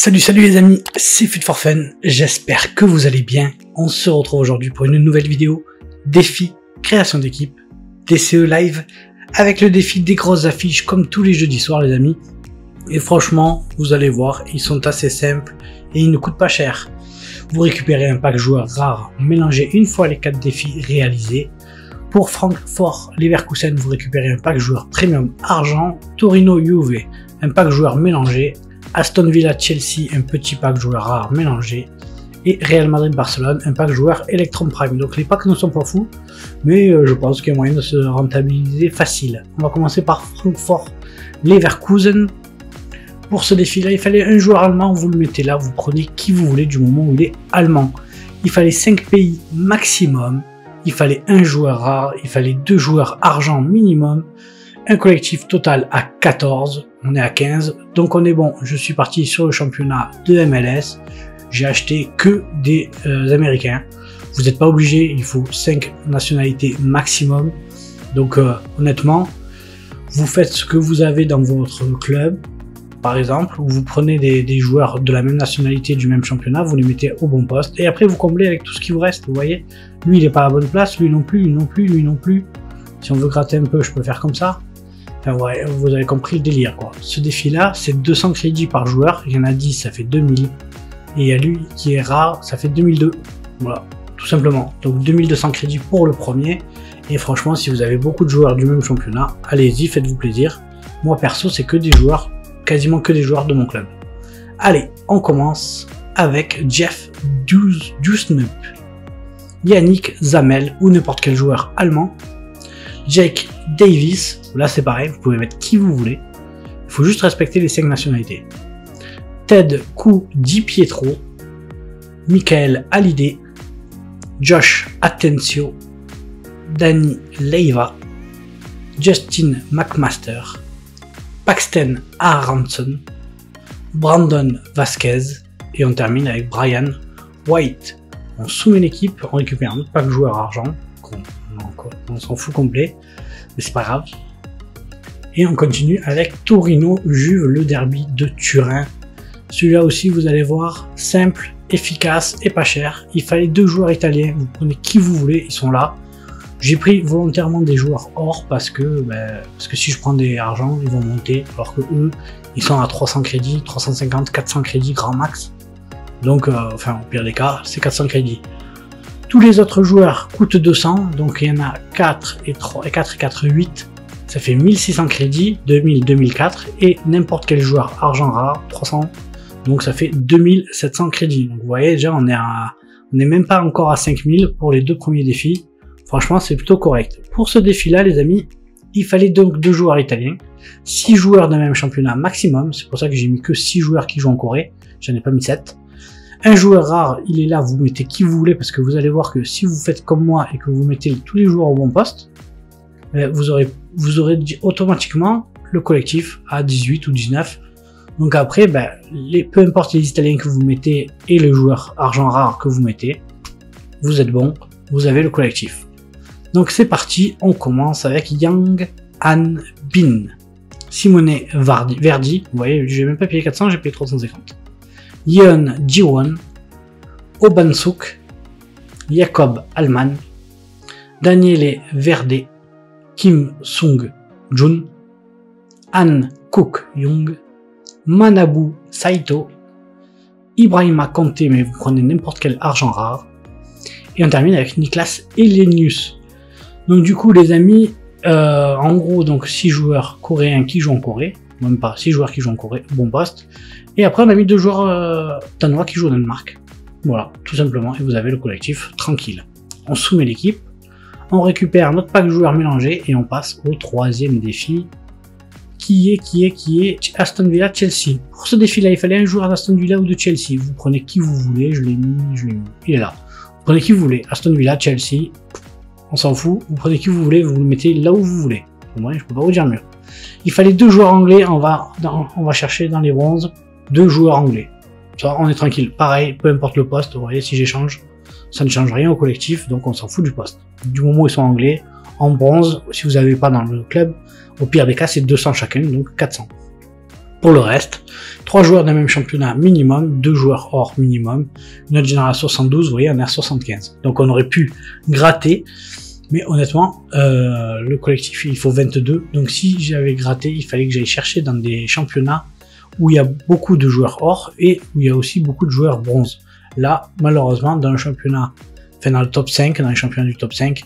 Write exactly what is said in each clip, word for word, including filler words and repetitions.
Salut salut les amis, c'est Fut for Fun, j'espère que vous allez bien. On se retrouve aujourd'hui pour une nouvelle vidéo défi création d'équipe D C E live avec le défi des grosses affiches comme tous les jeudis soirs les amis. Et franchement vous allez voir, ils sont assez simples et ils ne coûtent pas cher. Vous récupérez un pack joueur rare mélangé une fois les quatre défis réalisés. Pour Francfort-Leverkusen vous récupérez un pack joueur premium argent, Torino-Juve un pack joueur mélangé, Aston Villa Chelsea, un petit pack joueur rare mélangé, et Real Madrid Barcelone, un pack joueur Electron Prime. Donc les packs ne sont pas fous, mais je pense qu'il y a moyen de se rentabiliser facile. On va commencer par Francfort-Leverkusen. Pour ce défi là, il fallait un joueur allemand, vous le mettez là, vous prenez qui vous voulez du moment où il est allemand. Il fallait cinq pays maximum, il fallait un joueur rare, il fallait deux joueurs argent minimum, un collectif total à quatorze. On est à quinze, donc on est bon. Je suis parti sur le championnat de M L S. J'ai acheté que des euh, Américains. Vous n'êtes pas obligé, il faut cinq nationalités maximum. Donc euh, honnêtement, vous faites ce que vous avez dans votre club, par exemple, où vous prenez des, des joueurs de la même nationalité, du même championnat, vous les mettez au bon poste, et après vous comblez avec tout ce qui vous reste, vous voyez. Lui, il n'est pas à la bonne place, lui non plus, lui non plus, lui non plus. Si on veut gratter un peu, je peux faire comme ça. Enfin, ouais, vous avez compris le délire quoi. Ce défi là c'est deux cents crédits par joueur, il y en a dix, ça fait deux mille, et il y a lui qui est rare, ça fait deux mille deux, voilà, tout simplement. Donc deux mille deux cents crédits pour le premier, et franchement si vous avez beaucoup de joueurs du même championnat, allez-y, faites-vous plaisir. Moi perso c'est que des joueurs, quasiment que des joueurs de mon club. Allez, on commence avec Jeff Dusnup, Yannick Zamel ou n'importe quel joueur allemand, Jake Davis, là c'est pareil, vous pouvez mettre qui vous voulez, il faut juste respecter les cinq nationalités. Ted Kou Di Pietro, Michael Hallyday, Josh Atencio, Danny Leiva, Justin McMaster, Paxton Aronson, Brandon Vasquez, et on termine avec Brian White. On soumet l'équipe, on récupère un autre pack joueur argent, on s'en fout complet, mais c'est pas grave. Et on continue avec Torino-Juve, le derby de Turin. Celui-là aussi, vous allez voir, simple, efficace et pas cher. Il fallait deux joueurs italiens, vous prenez qui vous voulez, ils sont là. J'ai pris volontairement des joueurs or parce que, ben, parce que si je prends des argent, ils vont monter, alors que eux, ils sont à trois cents crédits, trois cent cinquante, quatre cents crédits grand max. Donc, euh, enfin, au pire des cas, c'est quatre cents crédits. Tous les autres joueurs coûtent deux cents, donc il y en a quatre et trois et quatre et quatre, huit, ça fait mille six cents crédits, deux mille, deux mille quatre, et n'importe quel joueur argent rare, trois cents, donc ça fait deux mille sept cents crédits. Donc vous voyez déjà on est à, on n'est même pas encore à cinq mille pour les deux premiers défis. Franchement c'est plutôt correct. Pour ce défi là les amis, il fallait donc deux joueurs italiens, six joueurs d'un même championnat maximum, c'est pour ça que j'ai mis que six joueurs qui jouent en Corée, j'en ai pas mis sept. Un joueur rare, il est là, vous mettez qui vous voulez, parce que vous allez voir que si vous faites comme moi et que vous mettez tous les joueurs au bon poste, vous aurez, vous aurez automatiquement le collectif à dix-huit ou dix-neuf. Donc après, ben, les, peu importe les Italiens que vous mettez et le joueur argent rare que vous mettez, vous êtes bon, vous avez le collectif. Donc c'est parti, on commence avec Yang Han Bin, Simone Vardi, Verdi, vous voyez, j'ai même pas payé quatre cents, j'ai payé trois cent cinquante. Yeon Jiwon, Obansuk, Jacob Alman, Daniele Verde, Kim Sung-jun, Han Cook-young, Manabu Saito, Ibrahima Conte, mais vous prenez n'importe quel argent rare. Et on termine avec Niklas Elenius. Donc du coup les amis, euh, en gros donc six joueurs coréens qui jouent en Corée, même pas, six joueurs qui jouent en Corée, bon poste. Et après, on a mis deux joueurs euh, danois qui jouent au Danemark. Voilà, tout simplement. Et vous avez le collectif tranquille. On soumet l'équipe. On récupère notre pack joueur mélangé. Et on passe au troisième défi. Qui est, qui est, qui est Aston Villa Chelsea. Pour ce défi-là, il fallait un joueur d'Aston Villa ou de Chelsea. Vous prenez qui vous voulez. Je l'ai mis, je l'ai mis. Il est là. Vous prenez qui vous voulez. Aston Villa, Chelsea. On s'en fout. Vous prenez qui vous voulez. Vous le mettez là où vous voulez. Au moins, je peux pas vous dire mieux. Il fallait deux joueurs anglais. On va, dans, on va chercher dans les bronzes. Deux joueurs anglais, ça on est tranquille, pareil, peu importe le poste, vous voyez si j'échange, ça ne change rien au collectif, donc on s'en fout du poste. Du moment où ils sont anglais, en bronze, si vous n'avez pas dans le club, au pire des cas c'est deux cents chacun, donc quatre cents. Pour le reste, trois joueurs d'un même championnat minimum, deux joueurs hors minimum, une autre génération soixante-douze, vous voyez, un R soixante-quinze. Donc on aurait pu gratter, mais honnêtement, euh, le collectif, il faut vingt-deux. Donc si j'avais gratté, il fallait que j'aille chercher dans des championnats où il y a beaucoup de joueurs or et où il y a aussi beaucoup de joueurs bronze. Là, malheureusement, dans le championnat, enfin dans le top cinq, dans les championnats du top cinq,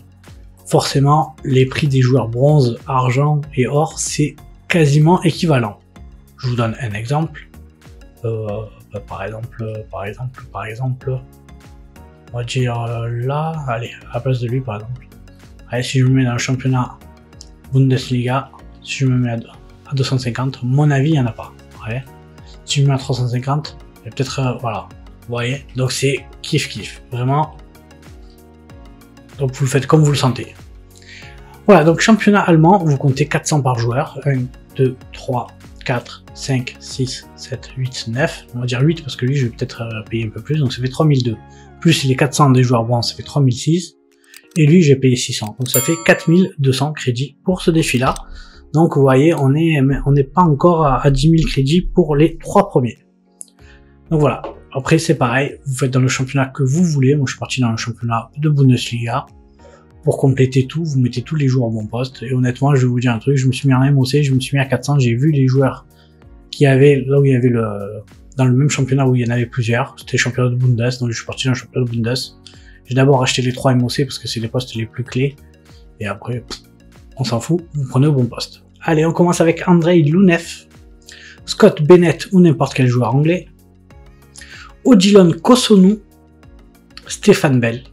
forcément, les prix des joueurs bronze, argent et or, c'est quasiment équivalent. Je vous donne un exemple. Euh, bah, par exemple, par exemple, par exemple, on va dire euh, là, allez, à la place de lui, par exemple. Allez, si je me mets dans le championnat Bundesliga, si je me mets à deux cent cinquante, à mon avis, il n'y en a pas. Ouais. Si je me mets à trois cent cinquante, peut-être, euh, voilà, vous voyez, donc c'est kiff kiff, vraiment. Donc vous le faites comme vous le sentez. Voilà, donc championnat allemand, vous comptez quatre cents par joueur, un, deux, trois, quatre, cinq, six, sept, huit, neuf, on va dire huit parce que lui je vais peut-être payer un peu plus, donc ça fait trois mille deux, plus les quatre cents des joueurs bons, ça fait trois mille six, et lui j'ai payé six cents, donc ça fait quatre mille deux cents crédits pour ce défi là. Donc vous voyez, on est on n'est pas encore à dix mille crédits pour les trois premiers. Donc voilà, après c'est pareil, vous faites dans le championnat que vous voulez. Moi je suis parti dans le championnat de Bundesliga. Pour compléter tout, vous mettez tous les joueurs au bon poste. Et honnêtement, je vais vous dire un truc, je me suis mis en M O C, je me suis mis à quatre cents, j'ai vu les joueurs qui avaient, là où il y avait le, dans le même championnat où il y en avait plusieurs, c'était le championnat de Bundes, donc je suis parti dans le championnat de Bundes. J'ai d'abord acheté les trois M O C parce que c'est les postes les plus clés. Et après, pff, on s'en fout, vous prenez au bon poste. Allez, on commence avec Andrei Lounev, Scott Bennett ou n'importe quel joueur anglais, Odilon Kosonu, Stéphane Bell,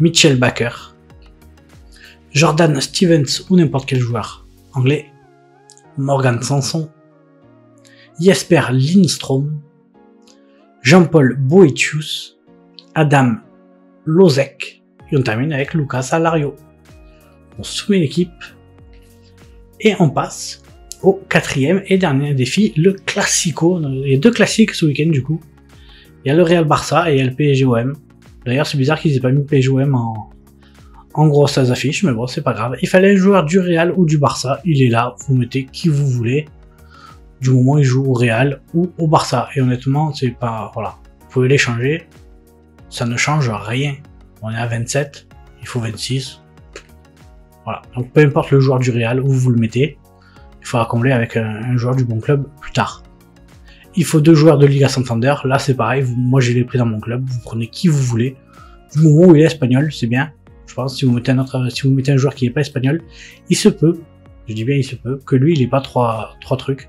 Mitchell Baker, Jordan Stevens ou n'importe quel joueur anglais, Morgan Sanson, Jesper Lindstrom, Jean-Paul Boetius, Adam Lozek, et on termine avec Lucas Alario. On soumet l'équipe et on passe au quatrième et dernier défi, le Classico. Il y a deux classiques ce week-end du coup. Il y a le Real Barça et il y a le P S G O M. D'ailleurs, c'est bizarre qu'ils aient pas mis P S G O M en, en gros ça affiche, mais bon, c'est pas grave. Il fallait un joueur du Real ou du Barça, il est là, vous mettez qui vous voulez, du moment où il joue au Real ou au Barça. Et honnêtement, c'est pas, voilà, vous pouvez les changer, ça ne change rien. On est à vingt-sept, il faut vingt-six, voilà. Donc peu importe le joueur du Real où vous le mettez, il faudra combler avec un, un joueur du bon club plus tard. Il faut deux joueurs de Liga Santander, là c'est pareil, vous, moi je les ai pris dans mon club, vous prenez qui vous voulez. Du moment où il est espagnol, c'est bien, je pense, si vous mettez un autre, si vous mettez un joueur qui n'est pas espagnol, il se peut, je dis bien il se peut, que lui il n'ait pas trois, trois trucs.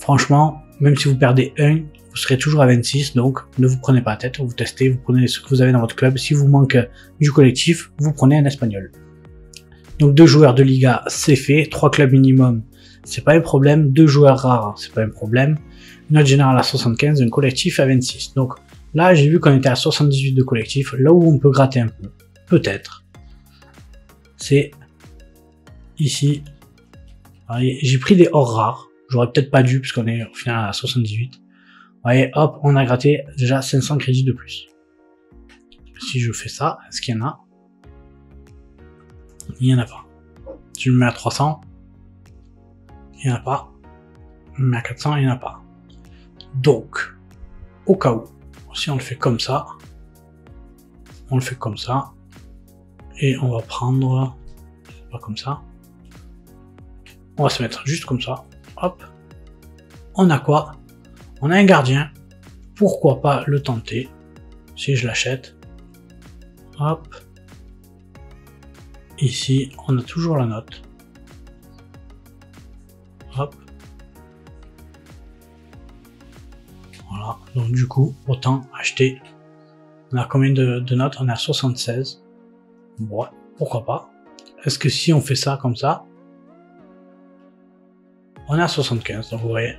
Franchement, même si vous perdez un, vous serez toujours à vingt-six, donc ne vous prenez pas la tête, vous testez, vous prenez ce que vous avez dans votre club, si vous manque du collectif, vous prenez un espagnol. Donc deux joueurs de Liga, c'est fait, trois clubs minimum, c'est pas un problème, deux joueurs rares, c'est pas un problème. Une autre générale à soixante-quinze, un collectif à vingt-six. Donc là, j'ai vu qu'on était à soixante-dix-huit de collectif, là où on peut gratter un peu, peut-être, c'est ici. J'ai pris des hors rares, j'aurais peut-être pas dû, puisqu'on est au final à soixante-dix-huit. Vous voyez, hop, on a gratté déjà cinq cents crédits de plus. Si je fais ça, est-ce qu'il y en a? Il n'y en a pas. Si je me mets à trois cents, il n'y en a pas. Je me mets à quatre cents, il n'y en a pas. Donc, au cas où, si on le fait comme ça, on le fait comme ça, et on va prendre, pas comme ça, on va se mettre juste comme ça, hop, on a quoi? On a un gardien, pourquoi pas le tenter, si je l'achète, hop, ici, on a toujours la note, hop. Voilà, donc du coup, autant acheter. On a combien de, de notes? On a soixante-seize. Ouais, pourquoi pas. Est-ce que si on fait ça comme ça, on a soixante-quinze, donc vous voyez.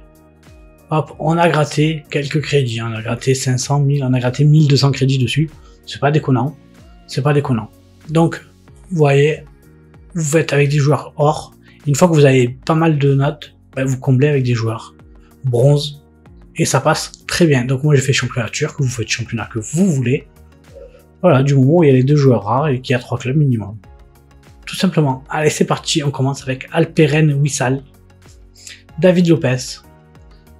Hop, on a gratté quelques crédits. On a gratté cinq cent mille, on a gratté mille deux cents crédits dessus. C'est pas déconnant. C'est pas déconnant. Donc, vous voyez, vous faites avec des joueurs or. Une fois que vous avez pas mal de notes, bah, vous comblez avec des joueurs bronze. Et ça passe très bien. Donc moi j'ai fait championnat turc, vous faites championnat que vous voulez. Voilà, du moment où il y a les deux joueurs rares et qu'il y a trois clubs minimum. Tout simplement. Allez, c'est parti, on commence avec Alperen Wissal, David Lopez,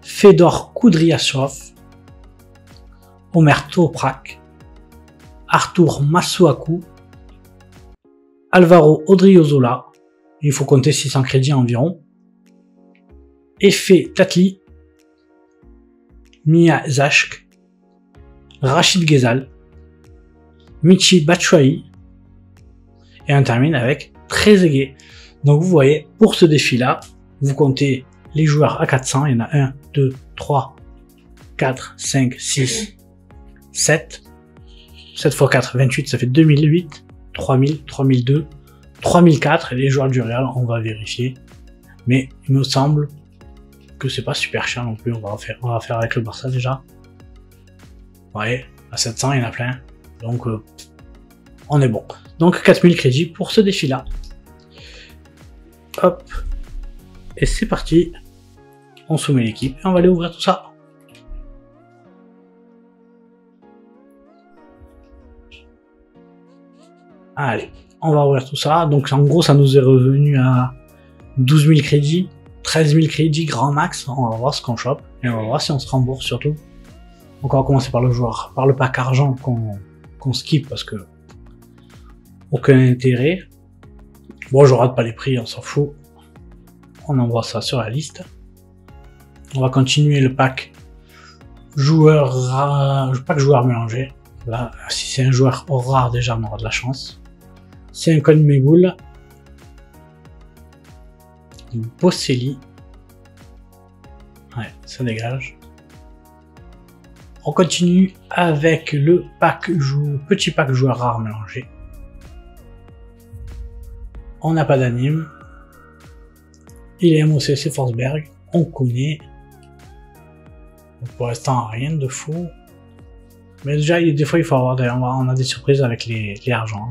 Fedor Kudryashov, Omer Toprak, Arthur Masuaku, Alvaro Odriozola, il faut compter six cents crédits environ, Efe Tatli, Mia Zashk, Rachid Ghezal, Michi Batshuayi, et on termine avec Trezeguet. Donc vous voyez, pour ce défi-là, vous comptez les joueurs à quatre cents, il y en a un, deux, trois, quatre, cinq, six, sept, sept fois quatre, vingt-huit, ça fait deux mille huit, trois mille, trois mille deux, trois mille quatre, et les joueurs du Real, on va vérifier, mais il me semble que c'est pas super cher non plus, on va en faire, on va faire avec le Barça déjà. Vous voyez, à sept cents, il y en a plein, donc euh, on est bon. Donc quatre mille crédits pour ce défi-là. Hop, et c'est parti, on soumet l'équipe et on va aller ouvrir tout ça. Allez, on va ouvrir tout ça. Donc en gros, ça nous est revenu à douze mille crédits, treize mille crédits grand max. On va voir ce qu'on chope et on va voir si on se rembourse surtout. Donc on va commencer par le joueur, par le pack argent qu'on qu'on skip parce que aucun intérêt. Bon, je rate pas les prix, on s'en fout. On envoie ça sur la liste. On va continuer le pack joueur, à... pack joueur mélangé. Là, si c'est un joueur au rare, déjà on aura de la chance. C'est un code Mégoul, Bocelli. Ouais, ça dégage. On continue avec le pack jou... petit pack joueur rare mélangé. On n'a pas d'anime. Il est M O C, c'est Forsberg. On connaît. Donc pour l'instant, rien de fou. Mais déjà, des fois, il faut avoir des, on a des surprises avec les, les argents.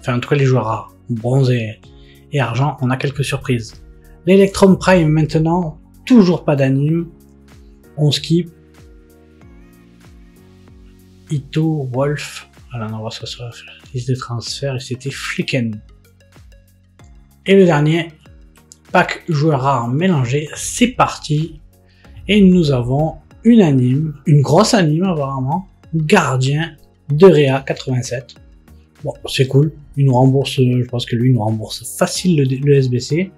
Enfin, en tout cas, les joueurs rares. Bronze et, et argent, on a quelques surprises. L'Electrum Prime, maintenant, toujours pas d'anime. On skip. Ito, Wolf. Voilà, on voit ça sur la liste des transferts. Et c'était Flicken. Et le dernier, pack joueur rare mélangé, c'est parti. Et nous avons une anime, une grosse anime apparemment, gardien de Réa quatre-vingt-sept. Bon, c'est cool, il nous rembourse, je pense que lui, il nous rembourse facile le, le S B C.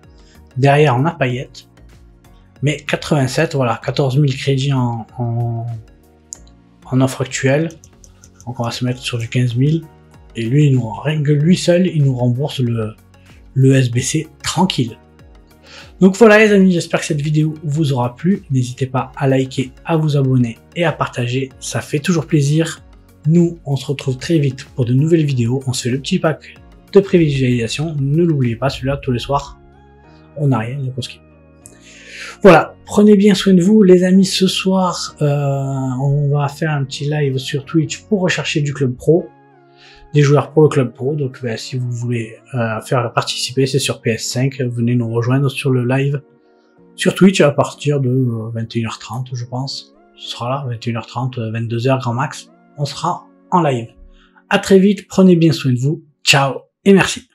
Derrière, on a Payet. Mais quatre-vingt-sept, voilà, quatorze mille crédits en, en, en offre actuelle. Donc on va se mettre sur du quinze mille. Et lui, il nous, rien que lui seul, il nous rembourse le... le S B C tranquille. Donc voilà les amis, j'espère que cette vidéo vous aura plu. N'hésitez pas à liker, à vous abonner et à partager. Ça fait toujours plaisir. Nous, on se retrouve très vite pour de nouvelles vidéos. On se fait le petit pack de prévisualisation. Ne l'oubliez pas, celui-là, tous les soirs. On n'a rien, donc on skip. Voilà, prenez bien soin de vous les amis. Ce soir, euh, on va faire un petit live sur Twitch pour rechercher du club pro. Des joueurs pour le club pro, donc ben, si vous voulez euh, faire participer, c'est sur P S cinq, venez nous rejoindre sur le live sur Twitch à partir de euh, vingt et une heures trente je pense, ce sera là, vingt et une heures trente, vingt-deux heures grand max, on sera en live. À très vite, prenez bien soin de vous, ciao et merci.